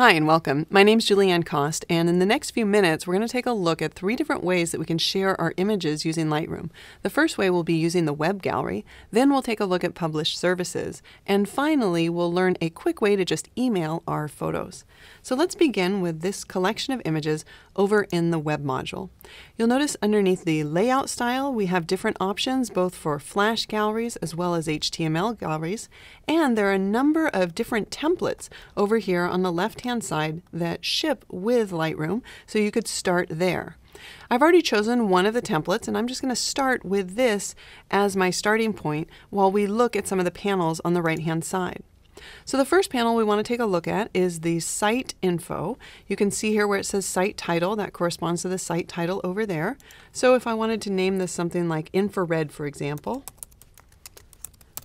Hi and welcome. My name's Julieanne Kost, and in the next few minutes we're going to take a look at three different ways that we can share our images using Lightroom. The first way will be using the web gallery, then we'll take a look at published services, and finally we'll learn a quick way to just email our photos. So let's begin with this collection of images over in the web module. You'll notice underneath the layout style we have different options both for flash galleries as well as HTML galleries, and there are a number of different templates over here on the left-hand side that ship with Lightroom, so you could start there. I've already chosen one of the templates, and I'm just going to start with this as my starting point while we look at some of the panels on the right-hand side. So the first panel we want to take a look at is the site info. You can see here where it says site title, that corresponds to the site title over there. So if I wanted to name this something like infrared, for example,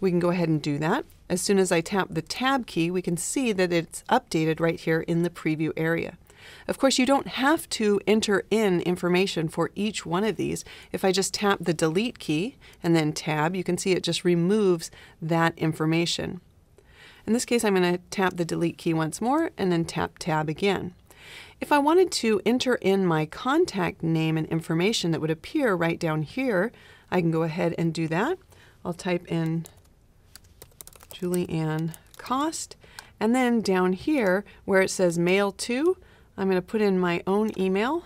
we can go ahead and do that. As soon as I tap the tab key, we can see that it's updated right here in the preview area. Of course, you don't have to enter in information for each one of these. If I just tap the delete key and then tab, you can see it just removes that information. In this case, I'm going to tap the delete key once more and then tap tab again. If I wanted to enter in my contact name and information that would appear right down here, I can go ahead and do that. I'll type in Julieanne Kost, and then down here where it says mail to, I'm going to put in my own email.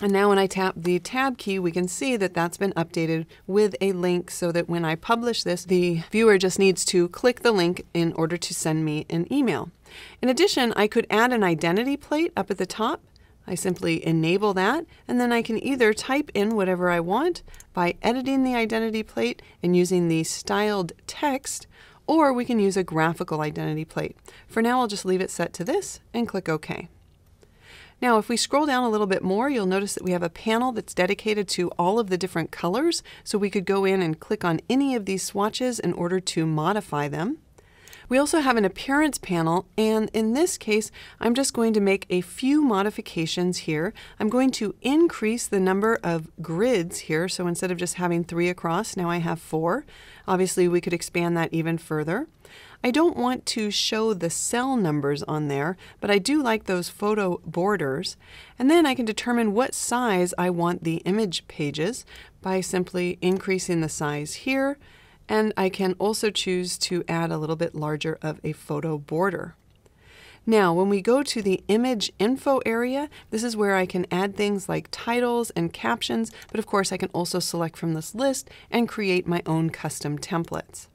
And now when I tap the tab key, we can see that that's been updated with a link so that when I publish this, the viewer just needs to click the link in order to send me an email. In addition, I could add an identity plate up at the top. I simply enable that, and then I can either type in whatever I want by editing the identity plate and using the styled text, or we can use a graphical identity plate. For now, I'll just leave it set to this and click OK. Now, if we scroll down a little bit more, you'll notice that we have a panel that's dedicated to all of the different colors, so we could go in and click on any of these swatches in order to modify them. We also have an appearance panel, and in this case, I'm just going to make a few modifications here. I'm going to increase the number of grids here, so instead of just having 3 across, now I have 4. Obviously, we could expand that even further. I don't want to show the cell numbers on there, but I do like those photo borders. And then I can determine what size I want the image pages by simply increasing the size here. And I can also choose to add a little bit larger of a photo border. Now, when we go to the image info area, this is where I can add things like titles and captions, but of course I can also select from this list and create my own custom templates.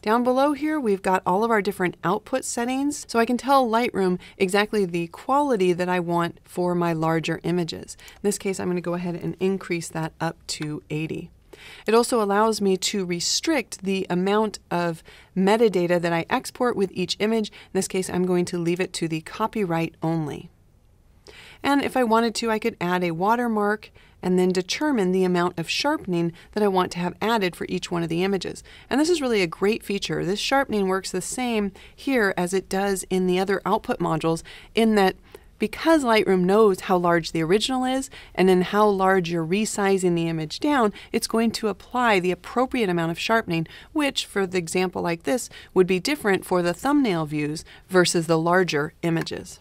Down below here, we've got all of our different output settings, so I can tell Lightroom exactly the quality that I want for my larger images. In this case, I'm going to go ahead and increase that up to 80. It also allows me to restrict the amount of metadata that I export with each image. In this case, I'm going to leave it to the copyright only. And if I wanted to, I could add a watermark and then determine the amount of sharpening that I want to have added for each one of the images. And this is really a great feature. This sharpening works the same here as it does in the other output modules, in that because Lightroom knows how large the original is and then how large you're resizing the image down, it's going to apply the appropriate amount of sharpening, which for the example like this would be different for the thumbnail views versus the larger images.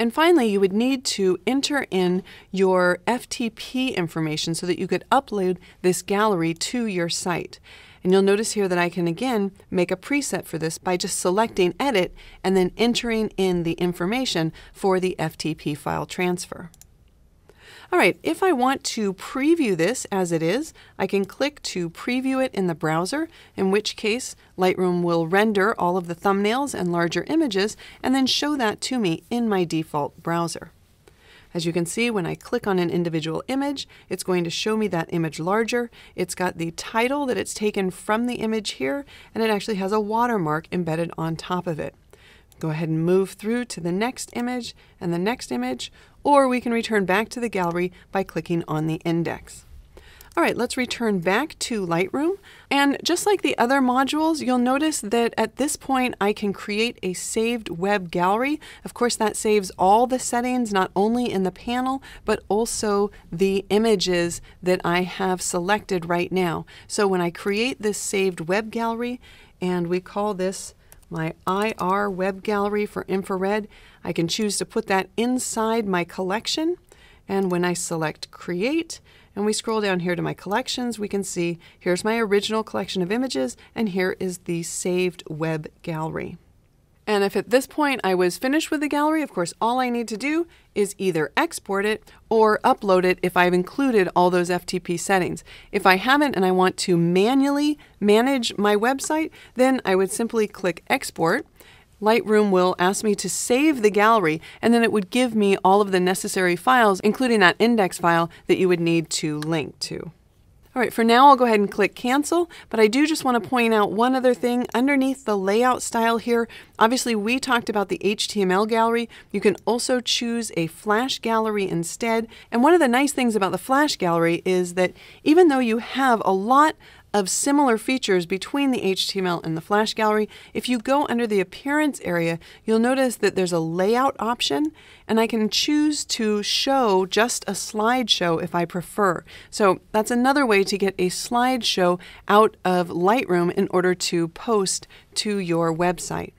And finally, you would need to enter in your FTP information so that you could upload this gallery to your site. And you'll notice here that I can again make a preset for this by just selecting edit and then entering in the information for the FTP file transfer. All right, if I want to preview this as it is, I can click to preview it in the browser, in which case Lightroom will render all of the thumbnails and larger images and then show that to me in my default browser. As you can see, when I click on an individual image, it's going to show me that image larger. It's got the title that it's taken from the image here, and it actually has a watermark embedded on top of it. Go ahead and move through to the next image and the next image, or we can return back to the gallery by clicking on the index. All right, let's return back to Lightroom. And just like the other modules, you'll notice that at this point I can create a saved web gallery. Of course, that saves all the settings, not only in the panel, but also the images that I have selected right now. So when I create this saved web gallery, and we call this my IR web gallery for infrared. I can choose to put that inside my collection, and when I select create and we scroll down here to my collections, we can see here's my original collection of images and here is the saved web gallery. And if at this point I was finished with the gallery, of course, all I need to do is either export it or upload it if I've included all those FTP settings. If I haven't and I want to manually manage my website, then I would simply click export. Lightroom will ask me to save the gallery, and then it would give me all of the necessary files, including that index file that you would need to link to. All right, for now I'll go ahead and click cancel, but I do just want to point out one other thing underneath the layout style here. Obviously, we talked about the HTML gallery. You can also choose a flash gallery instead. And one of the nice things about the flash gallery is that even though you have a lot of similar features between the HTML and the flash gallery, if you go under the appearance area, you'll notice that there's a layout option, and I can choose to show just a slideshow if I prefer. So that's another way to get a slideshow out of Lightroom in order to post to your website.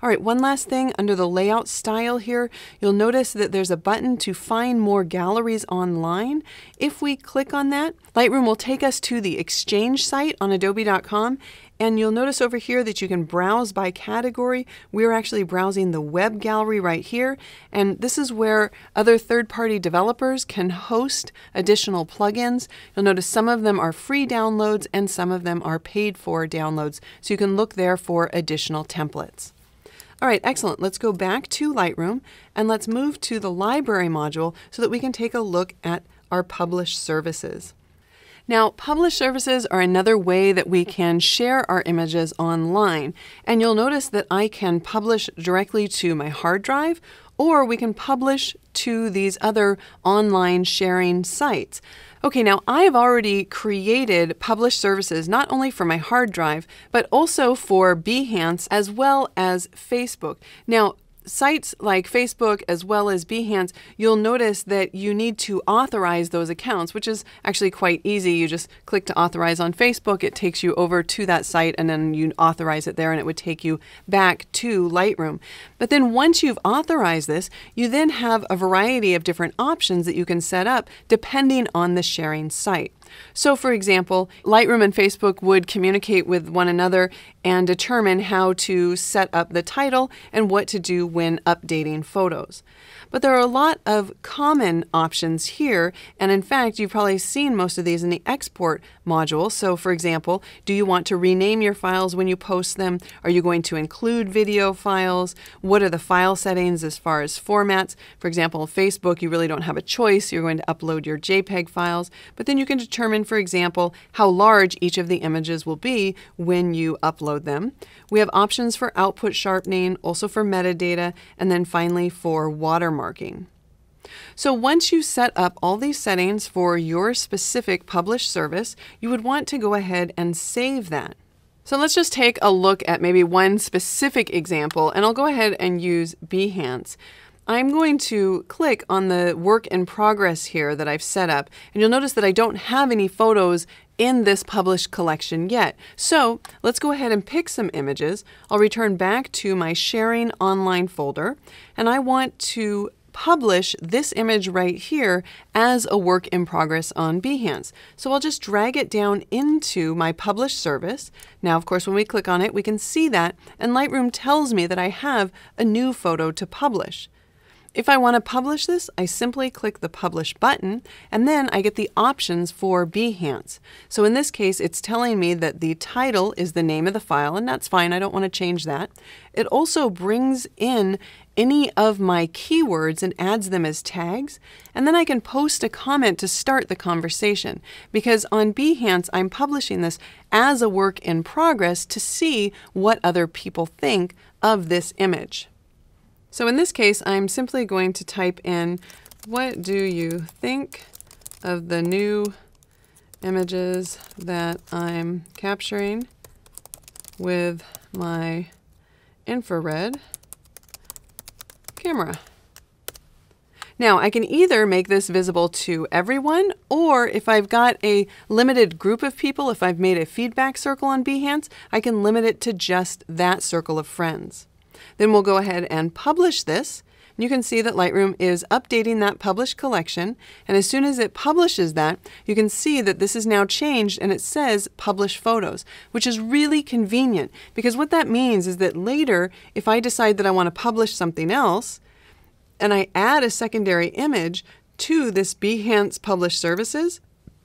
All right, one last thing under the layout style here, you'll notice that there's a button to find more galleries online. If we click on that, Lightroom will take us to the Exchange site on adobe.com, and you'll notice over here that you can browse by category. We're actually browsing the web gallery right here, and this is where other third-party developers can host additional plugins. You'll notice some of them are free downloads and some of them are paid-for downloads, so you can look there for additional templates. All right, excellent. Let's go back to Lightroom and let's move to the library module so that we can take a look at our published services. Now, published services are another way that we can share our images online. And you'll notice that I can publish directly to my hard drive, or we can publish to these other online sharing sites. Okay, now I have already created published services not only for my hard drive, but also for Behance as well as Facebook. Now, sites like Facebook as well as Behance, you'll notice that you need to authorize those accounts, which is actually quite easy. You just click to authorize on Facebook, it takes you over to that site, and then you authorize it there and it would take you back to Lightroom. But then once you've authorized this, you then have a variety of different options that you can set up depending on the sharing site. So for example, Lightroom and Facebook would communicate with one another and determine how to set up the title and what to do when updating photos. But there are a lot of common options here, and in fact, you've probably seen most of these in the export module. So for example, do you want to rename your files when you post them? Are you going to include video files? What are the file settings as far as formats? For example, Facebook, you really don't have a choice. You're going to upload your JPEG files, but then you can determine, for example, how large each of the images will be when you upload them. We have options for output sharpening, also for metadata, and then finally for watermarking. So once you set up all these settings for your specific published service, you would want to go ahead and save that. So let's just take a look at maybe one specific example, and I'll go ahead and use Behance. I'm going to click on the work in progress here that I've set up, and you'll notice that I don't have any photos in this published collection yet. So let's go ahead and pick some images. I'll return back to my sharing online folder, and I want to publish this image right here as a work in progress on Behance. So I'll just drag it down into my published service. Now, of course, when we click on it, we can see that, and Lightroom tells me that I have a new photo to publish. If I want to publish this, I simply click the Publish button, and then I get the options for Behance. So in this case, it's telling me that the title is the name of the file, and that's fine. I don't want to change that. It also brings in any of my keywords and adds them as tags, and then I can post a comment to start the conversation, because on Behance, I'm publishing this as a work in progress to see what other people think of this image. So in this case, I'm simply going to type in, what do you think of the new images that I'm capturing with my infrared camera? Now I can either make this visible to everyone, or if I've got a limited group of people, if I've made a feedback circle on Behance, I can limit it to just that circle of friends. Then we'll go ahead and publish this. You can see that Lightroom is updating that published collection, and as soon as it publishes that, you can see that this is now changed and it says publish photos, which is really convenient, because what that means is that later, if I decide that I want to publish something else and I add a secondary image to this Behance Publish Services,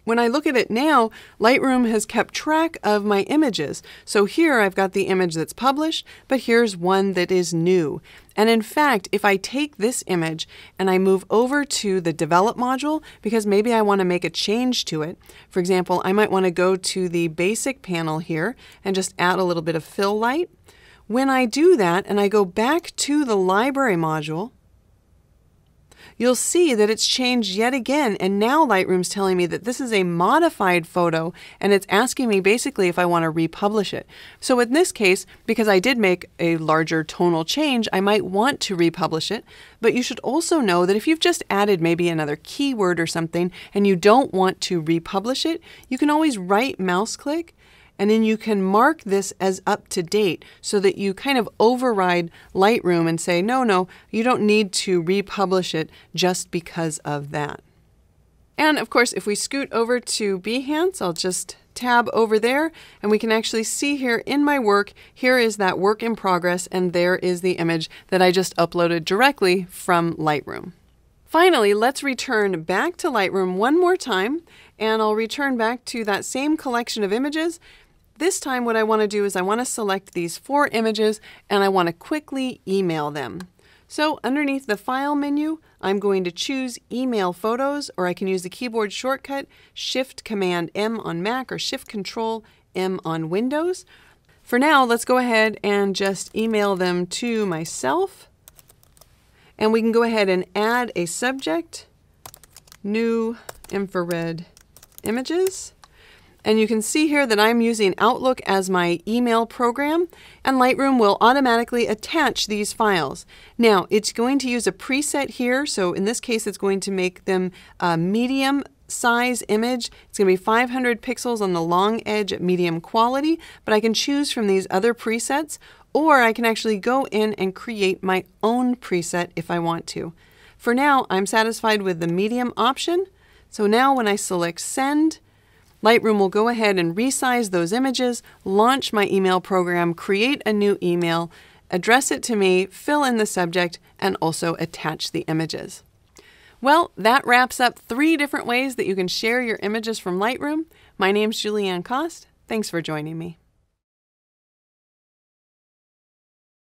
when I look at it now, Lightroom has kept track of my images. So here I've got the image that's published, but here's one that is new. And in fact, if I take this image and I move over to the Develop module, because maybe I want to make a change to it, for example, I might want to go to the Basic panel here and just add a little bit of fill light. When I do that and I go back to the Library module, you'll see that it's changed yet again, and now Lightroom's telling me that this is a modified photo, and it's asking me basically if I want to republish it. So in this case, because I did make a larger tonal change, I might want to republish it, but you should also know that if you've just added maybe another keyword or something and you don't want to republish it, you can always right mouse click and then you can mark this as up to date, so that you kind of override Lightroom and say, no, no, you don't need to republish it just because of that. And of course, if we scoot over to Behance, I'll just tab over there, and we can actually see here in my work, here is that work in progress, and there is the image that I just uploaded directly from Lightroom. Finally, let's return back to Lightroom one more time, and I'll return back to that same collection of images. This time what I want to do is I want to select these 4 images and I want to quickly email them. So underneath the File menu, I'm going to choose Email Photos, or I can use the keyboard shortcut Shift-Command-M on Mac or Shift-Control-M on Windows. For now, let's go ahead and just email them to myself. And we can go ahead and add a subject, New Infrared Images. And you can see here that I'm using Outlook as my email program, and Lightroom will automatically attach these files. Now, it's going to use a preset here, so in this case it's going to make them a medium size image. It's going to be 500 pixels on the long edge at medium quality, but I can choose from these other presets, or I can actually go in and create my own preset if I want to. For now, I'm satisfied with the medium option. So now when I select send, Lightroom will go ahead and resize those images, launch my email program, create a new email, address it to me, fill in the subject, and also attach the images. Well, that wraps up 3 different ways that you can share your images from Lightroom. My name's Julieanne Kost. Thanks for joining me.